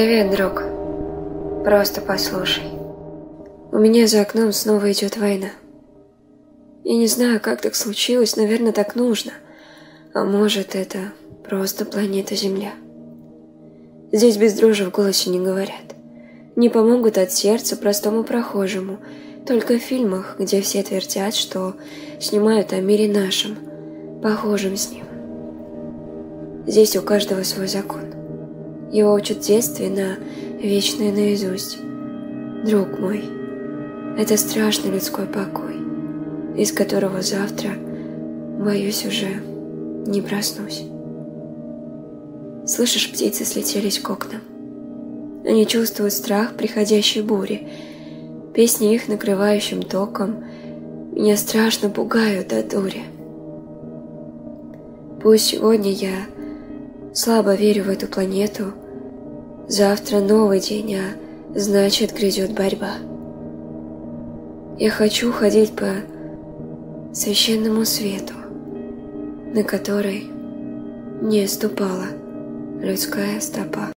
Привет, друг. Просто послушай. У меня за окном снова идет война. Я не знаю, как так случилось, наверное, так нужно. А может, это просто планета Земля. Здесь без дрожи в голосе не говорят. Не помогут от сердца простому прохожему. Только в фильмах, где все твердят, что снимают о мире нашем, похожем с ним. Здесь у каждого свой закон. Его учат в детстве на вечное наизусть. Друг мой, это страшный людской покой, из которого завтра, боюсь, уже не проснусь. Слышишь, птицы слетелись к окнам. Они чувствуют страх приходящей бури, песни их накрывающим током меня страшно пугают до дури. Пусть сегодня я слабо верю в эту планету, завтра новый день, а значит, грядет борьба. Я хочу ходить по священному свету, на который не ступала людская стопа.